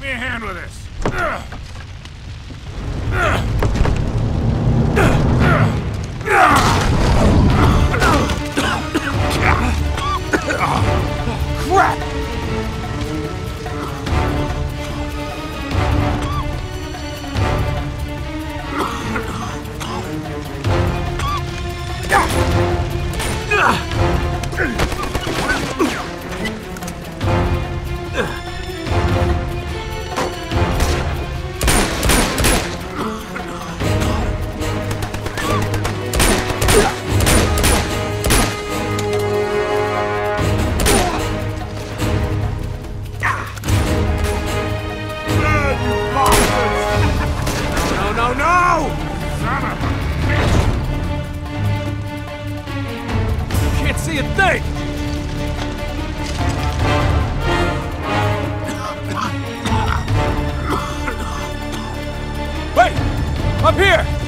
Give me a hand with this. Up here!